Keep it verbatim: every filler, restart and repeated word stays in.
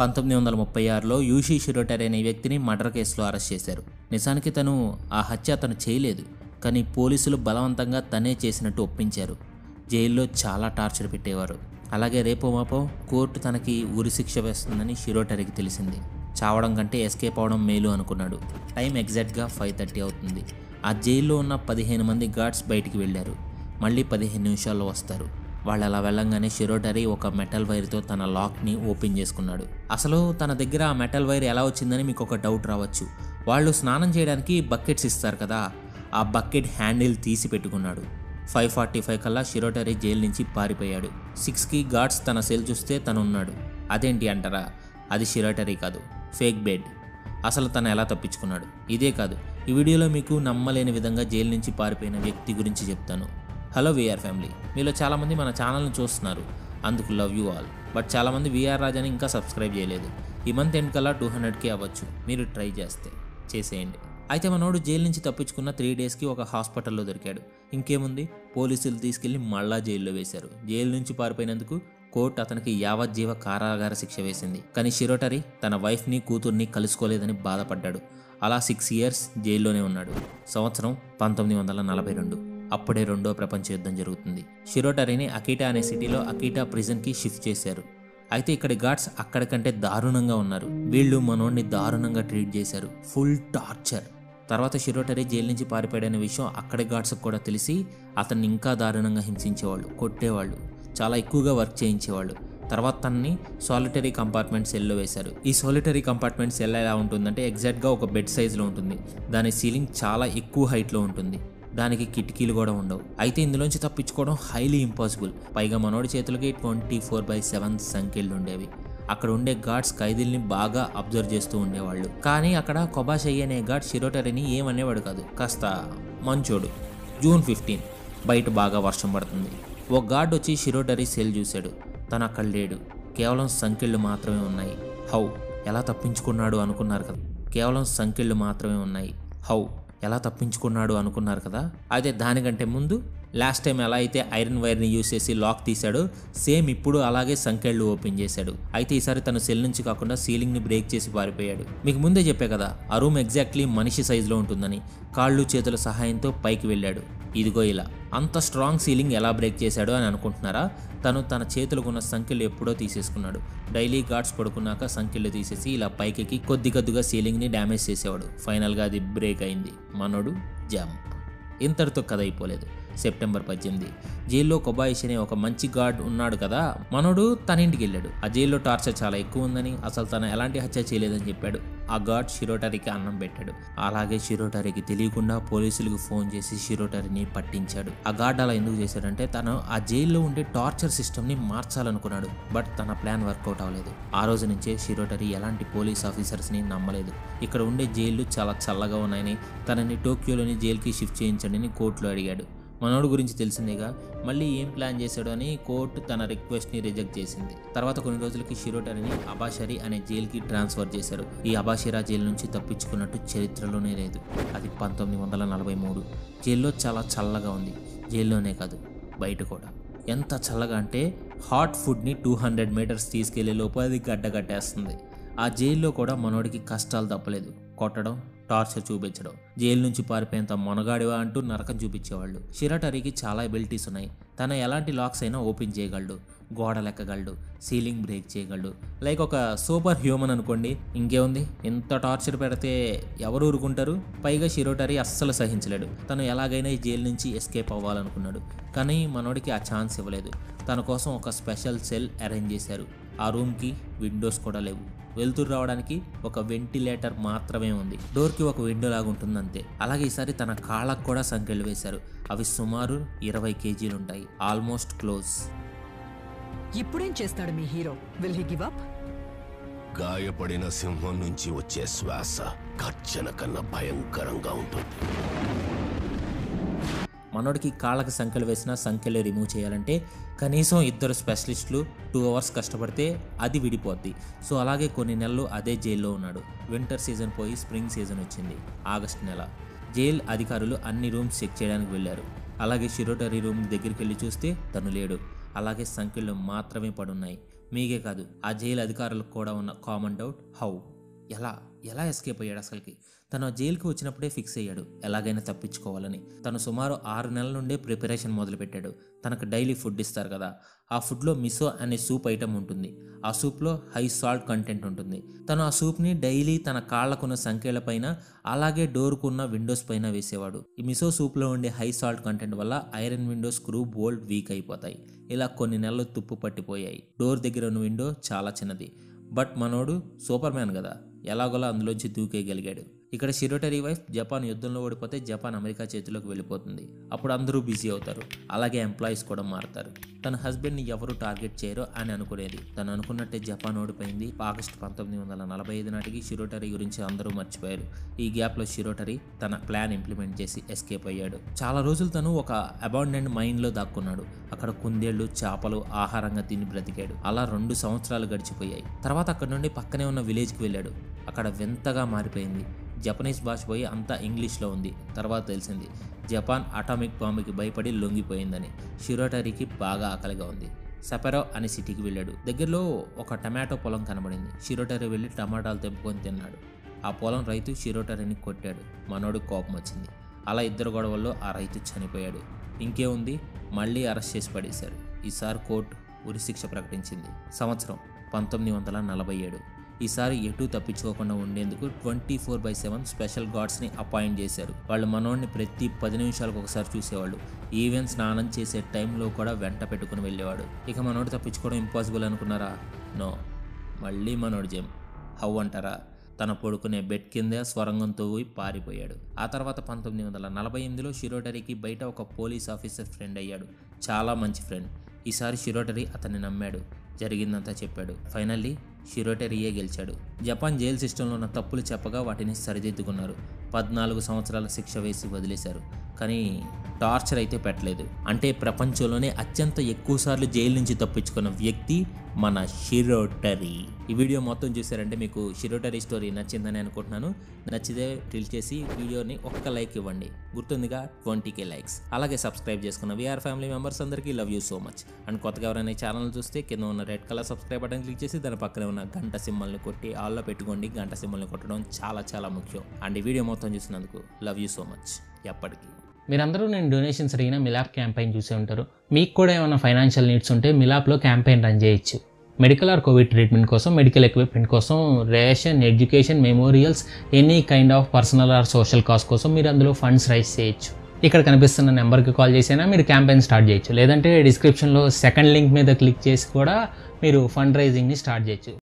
పంతొమ్మిది వందల ముప్పై ఆరులో యూషీ షిరోటోరి అనే వ్యక్తిని మర్డర్ కేసులో అరెస్ట్ చేశారు. నిజానికి తను ఆ హత్య అతను చేయలేదు, కానీ పోలీసులు బలవంతంగా తనే చేసినట్టు ఒప్పించారు. జైల్లో చాలా టార్చర్ పెట్టేవారు. అలాగే రేపో మాపో కోర్టు తనకి ఉరిశిక్ష వేస్తుందని షిరోటోరికి తెలిసింది. చావడం కంటే ఎస్కేప్ అవడం మేలు అనుకున్నాడు. టైం ఎగ్జాక్ట్గా ఫైవ్ థర్టీ అవుతుంది. ఆ జైల్లో ఉన్న పదిహేను మంది గార్డ్స్ బయటికి వెళ్ళారు. మళ్ళీ పదిహేను నిమిషాల్లో వస్తారు. వాళ్ళు అలా వెళ్ళంగానే షిరోటోరి ఒక మెటల్ వైర్తో తన లాక్ని ఓపెన్ చేసుకున్నాడు. అసలు తన దగ్గర ఆ మెటల్ వైర్ ఎలా వచ్చిందని మీకు ఒక డౌట్ రావచ్చు. వాళ్ళు స్నానం చేయడానికి బకెట్స్ ఇస్తారు కదా, ఆ బకెట్ హ్యాండిల్ తీసి పెట్టుకున్నాడు. ఫైవ్ ఫార్టీ ఫైవ్ కల్లా షిరోటోరి జైలు నుంచి పారిపోయాడు. సిక్స్కి గార్డ్స్ తన సెల్ చూస్తే తను ఉన్నాడు. అదేంటి అంటారా, అది షిరోటోరి కాదు, ఫేక్ బెడ్. అసలు తను ఎలా తప్పించుకున్నాడు? ఇదే కాదు, ఈ వీడియోలో మీకు నమ్మలేని విధంగా జైలు నుంచి పారిపోయిన వ్యక్తి గురించి చెప్తాను. హలో వీఆర్ ఫ్యామిలీ, మీలో చాలామంది మన ఛానల్ని చూస్తున్నారు, అందుకు లవ్ యూ ఆల్. బట్ చాలామంది వీఆర్ రాజాని ఇంకా సబ్స్క్రైబ్ చేయలేదు. ఈ మంత్ ఎండ్ కల్లా టూ హండ్రెడ్కే అవ్వచ్చు, మీరు ట్రై చేస్తే చేసేయండి. అయితే మనోడు జైలు నుంచి తప్పించుకున్న త్రీ డేస్కి ఒక హాస్పిటల్లో దొరికాడు. ఇంకేముంది, పోలీసులు తీసుకెళ్లి మళ్ళా జైల్లో వేశారు. జైలు నుంచి పారిపోయినందుకు కోర్టు అతనికి యావజ్జీవ కారాగార శిక్ష వేసింది. కానీ షిరోటోరి తన వైఫ్ని కూతుర్ని కలుసుకోలేదని బాధపడ్డాడు. అలా సిక్స్ ఇయర్స్ జైల్లోనే ఉన్నాడు. సంవత్సరం పంతొమ్మిది వందల నలభై రెండు, అప్పుడే రెండో ప్రపంచ యుద్ధం జరుగుతుంది. షిరోటోరిని అకీటా అనే సిటీలో అకీటా ప్రిజన్కి షిఫ్ట్ చేశారు. అయితే ఇక్కడ గార్డ్స్ అక్కడికంటే దారుణంగా ఉన్నారు. వీళ్ళు మనోడిని దారుణంగా ట్రీట్ చేశారు, ఫుల్ టార్చర్. తర్వాత షిరోటోరి జైలు నుంచి పారిపోయాడనే విషయం అక్కడి గార్డ్స్కి కూడా తెలిసి అతన్ని ఇంకా దారుణంగా హింసించేవాళ్ళు, కొట్టేవాళ్ళు, చాలా ఎక్కువగా వర్క్ చేయించేవాళ్ళు. తర్వాత తనని సోలిటరీ కంపార్ట్మెంట్ సెల్లో వేశారు. ఈ సోలిటరీ కంపార్ట్మెంట్ సెల్ ఎలా ఉంటుందంటే ఎగ్జాక్ట్గా ఒక బెడ్ సైజులో ఉంటుంది. దాని సీలింగ్ చాలా ఎక్కువ హైట్లో ఉంటుంది. దానికి కిటికీలు కూడా ఉండవు. అయితే ఇందులోంచి తప్పించుకోవడం హైలీ ఇంపాసిబుల్. పైగా మనోడి చేతులకి ట్వంటీ ఫోర్ బై సెవెన్ సంఖ్యలు ఉండేవి. అక్కడ ఉండే గార్డ్స్ ఖైదీల్ని బాగా అబ్జర్వ్ చేస్తూ ఉండేవాళ్ళు. కానీ అక్కడ కొబాషయ్యి అనే గార్డ్ షిరోటోరిని ఏమనేవాడు కాదు, కాస్త మంచోడు. జూన్ ఫిఫ్టీన్ బయట బాగా వర్షం పడుతుంది. ఓ గార్డ్ వచ్చి షిరోటోరి సెల్ చూశాడు. తను అక్కడ లేడు, కేవలం సంకెళ్ళు మాత్రమే ఉన్నాయి. హౌ ఎలా తప్పించుకున్నాడు అనుకున్నారు కదా, కేవలం సంకెళ్ళు మాత్రమే ఉన్నాయి హౌ ఎలా తప్పించుకున్నాడు అనుకున్నారు కదా అయితే దానికంటే ముందు లాస్ట్ టైం ఎలా అయితే ఐరన్ వైర్ని యూజ్ చేసి లాక్ తీశాడు, సేమ్ ఇప్పుడు అలాగే సంకెళ్ళు ఓపెన్ చేశాడు. అయితే ఈసారి తను సెల్ నుంచి కాకుండా సీలింగ్ని బ్రేక్ చేసి పారిపోయాడు. మీకు ముందే చెప్పే కదా, ఆ రూమ్ ఎగ్జాక్ట్లీ మనిషి సైజులో ఉంటుందని. కాళ్ళు చేతుల సహాయంతో పైకి వెళ్ళాడు. ఇదిగో ఇలా. అంత స్ట్రాంగ్ సీలింగ్ ఎలా బ్రేక్ చేశాడు అని అనుకుంటున్నారా? తను తన చేతులకు ఉన్న సంకెళ్ళు ఎప్పుడో తీసేసుకున్నాడు. డైలీ గార్డ్స్ పడుకున్నాక సంకెళ్ళు తీసేసి ఇలా పైకెక్కి కొద్ది కొద్దిగా సీలింగ్ని డ్యామేజ్ చేసేవాడు. ఫైనల్గా అది బ్రేక్ అయింది. మనోడు జామ్. ఇంతటితో కథ అయిపోలేదు. సెప్టెంబర్ పద్దెనిమిది జైల్లో కొబాయిష్ అనే ఒక మంచి గార్డ్ ఉన్నాడు కదా, మనోడు తన ఇంటికి వెళ్ళాడు. ఆ జైల్లో టార్చర్ చాలా ఎక్కువ ఉందని, అసలు తను ఎలాంటి హత్య చేయలేదని చెప్పాడు. ఆ గార్డ్ షిరోటోరికి అన్నం పెట్టాడు. అలాగే షిరోటోరికి తెలియకుండా పోలీసులకు ఫోన్ చేసి షిరోటోరిని పట్టించాడు. ఆ గార్డ్ అలా ఎందుకు చేశాడంటే తను ఆ జైల్లో ఉండే టార్చర్ సిస్టమ్ని మార్చాలనుకున్నాడు. బట్ తన ప్లాన్ వర్కౌట్ అవ్వలేదు. ఆ రోజు నుంచే షిరోటోరి ఎలాంటి పోలీస్ ఆఫీసర్స్ని నమ్మలేదు. ఇక్కడ ఉండే జైళ్ళు చాలా చల్లగా ఉన్నాయని, తనని టోక్యోలోని జైలుకి షిఫ్ట్ చేయించండి కోర్టులో అడిగాడు. మనోడు గురించి తెలిసిందేగా, మళ్ళీ ఏం ప్లాన్ చేశాడు అని కోర్టు తన రిక్వెస్ట్ని రిజెక్ట్ చేసింది. తర్వాత కొన్ని రోజులకి షిరోటోరిని అబాషరి అనే జైలుకి ట్రాన్స్ఫర్ చేశారు. ఈ అబాషిరా జైలు నుంచి తప్పించుకున్నట్టు చరిత్రలోనే లేదు. అది పంతొమ్మిది వందల నలభై మూడు. జైల్లో చాలా చల్లగా ఉంది. జైల్లోనే కాదు, బయట కూడా. ఎంత చల్లగా అంటే హాట్ ఫుడ్ని టూ హండ్రెడ్ మీటర్స్ తీసుకెళ్లే లోపు అది గడ్డగట్టేస్తుంది. ఆ జైల్లో కూడా మనోడికి కష్టాలు తప్పలేదు. కొట్టడం, టార్చర్ చూపించడం, జైలు నుంచి పారిపోయేంత మొనగాడివా అంటూ నరకం చూపించేవాళ్ళు. షిరోటోరికి చాలా ఎబిలిటీస్ ఉన్నాయి. తన ఎలాంటి లాక్స్ అయినా ఓపెన్ చేయగలడు, గోడలెక్కగలడు, సీలింగ్ బ్రేక్ చేయగలడు. లైక్ ఒక సూపర్ హ్యూమన్ అనుకోండి. ఇంకేముంది, ఇంత టార్చర్ పెడితే ఎవరు ఊరుకుంటారు? పైగా షిరోటోరి అస్సలు సహించలేడు. తను ఎలాగైనా ఈ జైలు నుంచి ఎస్కేప్ అవ్వాలనుకున్నాడు. కానీ మనోడికి ఆ ఛాన్స్ ఇవ్వలేదు. తన కోసం ఒక స్పెషల్ సెల్ అరేంజ్ చేశారు. ఆ రూమ్కి విండోస్ కూడా లేవు. వెలుతురు రావడానికి ఒక వెంటిలేటర్ మాత్రమే ఉంది. డోర్కి ఒక విండో లాగా ఉంటుంది అంతే. అలాగే ఈసారి తన కాళ్ళకు కూడా సంకెళ్ళు వేశారు. అవి సుమారు ఇరవై కేజీలు ఉంటాయి. Almost close. ఇప్పుడేం చేస్తాడు మీ hero? Will he give up? గాయపడిన సింహం నుంచి వచ్చే శ్వాస గర్జన కన్నా భయంకరంగా ఉంటుంది. మనోడికి కాళ్ళకి సంకెళ్ళు వేసినా సంకెళ్ళు రిమూవ్ చేయాలంటే కనీసం ఇద్దరు స్పెషలిస్టులు టూ అవర్స్ కష్టపడితే అది విడిపోద్ది. సో అలాగే కొన్ని నెలలు అదే జైల్లో ఉన్నాడు. వింటర్ సీజన్ పోయి స్ప్రింగ్ సీజన్ వచ్చింది. ఆగస్టు నెల జైల్ అధికారులు అన్ని రూమ్స్ చెక్ చేయడానికి వెళ్ళారు. అలాగే షిరోటోరి రూమ్ దగ్గరికి వెళ్ళి చూస్తే తను లేడు. అలాగే సంకెళ్ళు మాత్రమే పడున్నాయి. మీకే కాదు ఆ జైలు అధికారులకు కూడా ఉన్న కామన్ డౌట్ హౌ, ఎలా ఎలా ఎస్కేప్ అయ్యాడు అసలుకి. తను ఆ జైలుకి వచ్చినప్పుడే ఫిక్స్ అయ్యాడు ఎలాగైనా తప్పించుకోవాలని. తను సుమారు ఆరు నెలల నుండే ప్రిపరేషన్ మొదలుపెట్టాడు. తనకు డైలీ ఫుడ్ ఇస్తారు కదా, ఆ ఫుడ్లో మిసో అనే సూప్ ఐటమ్ ఉంటుంది. ఆ సూప్లో హై సాల్ట్ కంటెంట్ ఉంటుంది. తను ఆ సూప్ని డైలీ తన కాళ్లకున్న సంఖ్యల పైన అలాగే డోర్కు ఉన్న విండోస్ పైన వేసేవాడు. ఈ మిసో సూప్లో ఉండే హై సాల్ట్ కంటెంట్ వల్ల iron window screw bolt weak అయిపోతాయి. ఇలా కొన్ని నెలలు తుప్పు పట్టిపోయాయి. డోర్ దగ్గర ఉన్న విండో చాలా చిన్నది, బట్ మనోడు సూపర్ మ్యాన్ కదా, ఎలాగోలా అందులోంచి దూకేయగలిగాడు. ఇక్కడ షిరోటోరి వైఫ్ జపాన్ యుద్ధంలో ఓడిపోతే జపాన్ అమెరికా చేతిలోకి వెళ్ళిపోతుంది. అప్పుడు అందరూ బిజీ అవుతారు, అలాగే ఎంప్లాయీస్ కూడా మారుతారు. తన హస్బెండ్ని ఎవరు టార్గెట్ చేయరో అని అనుకునేది. తను అనుకున్నట్టే జపాన్ ఓడిపోయింది. ఆగస్టు పంతొమ్మిది వందల నలభై ఐదు నాటికి షిరోటోరి గురించి అందరూ మర్చిపోయారు. ఈ గ్యాప్లో షిరోటోరి తన ప్లాన్ ఇంప్లిమెంట్ చేసి ఎస్కేప్ అయ్యాడు. చాలా రోజులు తను ఒక అబాండెంట్ మైన్లో దాక్కున్నాడు. అక్కడ కుందేళ్లు, చేపలు ఆహారంగా తిని బ్రతికాడు. అలా రెండు సంవత్సరాలు గడిచిపోయాయి. తర్వాత అక్కడ నుండి పక్కనే ఉన్న విలేజ్కి వెళ్ళాడు. అక్కడ వింతగా మారిపోయింది. జపనీస్ భాష పోయి అంతా ఇంగ్లీష్లో ఉంది. తర్వాత తెలిసింది జపాన్ అటామిక్ బాంబుకి భయపడి లొంగిపోయిందని. షిరోటోరికి బాగా ఆకలిగా ఉంది. సపెరో అనే సిటీకి వెళ్ళాడు. దగ్గరలో ఒక టమాటో పొలం కనబడింది. షిరోటోరి వెళ్ళి టమాటాలు తెంపుకొని తిన్నాడు. ఆ పొలం రైతు షిరోటోరిని కొట్టాడు. మనోడు కోపం వచ్చింది. అలా ఇద్దరు గొడవల్లో ఆ రైతు చనిపోయాడు. ఇంకేముంది, మళ్ళీ అరెస్ట్ చేసి పడేశారు. ఈసారి కోర్టు ఉరిశిక్ష ప్రకటించింది. సంవత్సరం పంతొమ్మిది వందల నలభై ఏడు. ఈసారి ఎటు తప్పించుకోకుండా ఉండేందుకు twenty four by seven special గార్డ్స్ని అపాయింట్ చేశారు. వాళ్ళు మనోడిని ప్రతి పది నిమిషాలకు ఒకసారి చూసేవాళ్ళు. ఈవెన్ స్నానం చేసే టైంలో కూడా వెంట పెట్టుకుని వెళ్ళేవాడు. ఇక మనోడు తప్పించుకోవడం ఇంపాసిబుల్ అనుకున్నారా? నో, మళ్ళీ మనోడు జేమ్ హౌ అంటారా, తన పడుకునే బెడ్ కింద స్వరంగంతో పోయి పారిపోయాడు. ఆ తర్వాత పంతొమ్మిది వందల నలభై ఎనిమిదిలో షిరోటోరికి బయట ఒక పోలీస్ ఆఫీసర్ ఫ్రెండ్ అయ్యాడు. చాలా మంచి ఫ్రెండ్. ఈసారి షిరోటోరి అతన్ని నమ్మాడు. జరిగిందంతా చెప్పాడు. ఫైనల్లీ షిరోటోరియే గెలిచాడు. జపాన్ జైలు సిస్టంలో ఉన్న తప్పులు చెప్పగా వాటిని సరిదిద్దుకున్నారు. పద్నాలుగు సంవత్సరాల శిక్ష వేసి వదిలేశారు. కానీ టార్చర్ అయితే పెట్టలేదు. అంటే ప్రపంచంలోనే అత్యంత ఎక్కువసార్లు జైలు నుంచి తప్పించుకున్న వ్యక్తి మన షిరోటోరి. ఈ వీడియో మొత్తం చూసారంటే మీకు షిరోటోరి స్టోరీ నచ్చిందని అనుకుంటున్నాను. నచ్చితే టిల్ చేసి వీడియోని ఒక్క లైక్ ఇవ్వండి, గుర్తుందిగా ట్వంటీ కే లైక్స్. అలాగే సబ్స్క్రైబ్ చేసుకున్న వీఆర్ ఫ్యామిలీ మెంబర్స్ అందరికీ love you so much. And కొత్తగా ఎవరైనా ఛానల్ చూస్తే కింద ఉన్న red colour subscribe button click చేసి దాని పక్కనే ఉన్న గంట సింబల్ని కొట్టి ఆల్లో పెట్టుకోండి. గంట సింబల్ని కొట్టడం చాలా చాలా ముఖ్యం. అండ్ ఈ వీడియో మొత్తం చూసినందుకు లవ్ యూ సో మచ్. ఎప్పటికీ మీరందరూ నేను డొనేషన్స్ అడిగిన మిలాప్ క్యాంపెయిన్ చూసే ఉంటారు. మీకు కూడా ఏమైనా ఫైనాన్షియల్ నీడ్స్ ఉంటే మిలాప్లో క్యాంపెయిన్ రన్ చేయొచ్చు. మెడికల్ ఆర్ కోవిడ్ ట్రీట్మెంట్ కోసం, మెడికల్ ఎక్విప్మెంట్ కోసం, ration, education, memorials, any kind of personal or social cause కోసం మీరు అందులో ఫండ్స్ రైజ్ చేయొచ్చు. ఇక్కడ కనిపిస్తున్న నెంబర్కి కాల్ చేసినా మీరు క్యాంపెయిన్ స్టార్ట్ చేయొచ్చు. లేదంటే డిస్క్రిప్షన్లో సెకండ్ లింక్ మీద క్లిక్ చేసి కూడా మీరు ఫండ్ రైజింగ్ని స్టార్ట్ చేయొచ్చు.